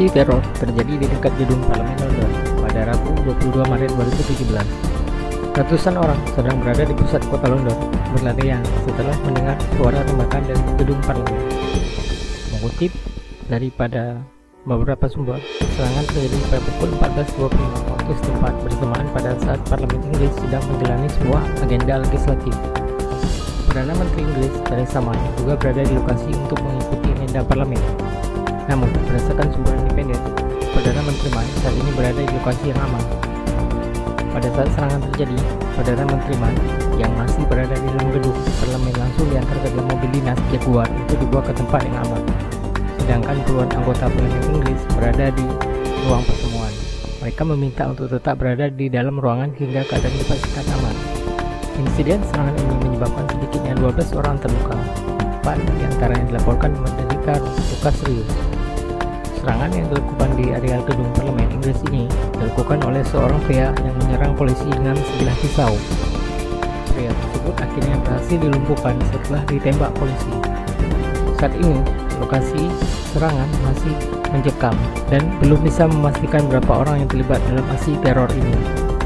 Aksi teror terjadi di dekat gedung Parlemen London pada Rabu 22 Maret 2017. Ratusan orang sedang berada di pusat kota London berlarian setelah mendengar suara tembakan dari gedung Parlemen. Mengutip daripada beberapa sumber, serangan terjadi pada pukul 14.25 waktu setempat bersamaan pada saat Parlemen Inggris sedang menjalani sebuah agenda legislatif. Perdana Menteri Inggris Theresa May juga berada di lokasi untuk mengikuti agenda Parlemen. Namun, berdasarkan sumber independen, Perdana Menteri May saat ini berada di lokasi yang aman. Pada saat serangan terjadi, Perdana Menteri May yang masih berada di dalam gedung Parlemen langsung diantar ke dalam mobil dinas Jaguar untuk dibawa ke tempat yang aman. Sedangkan puluhan anggota Parlemen Inggris berada di ruang pertemuan. Mereka meminta untuk tetap berada di dalam ruangan hingga keadaan dipastikan aman. Insiden serangan ini menyebabkan sedikitnya 12 orang terluka, 4 di antaranya dilaporkan menderita luka serius. Serangan yang dilakukan di area gedung Parlemen Inggris ini dilakukan oleh seorang pria yang menyerang polisi dengan sebilah pisau. Pria tersebut akhirnya berhasil dilumpuhkan setelah ditembak polisi. Saat ini, lokasi serangan masih mencekam dan belum bisa memastikan berapa orang yang terlibat dalam aksi teror ini.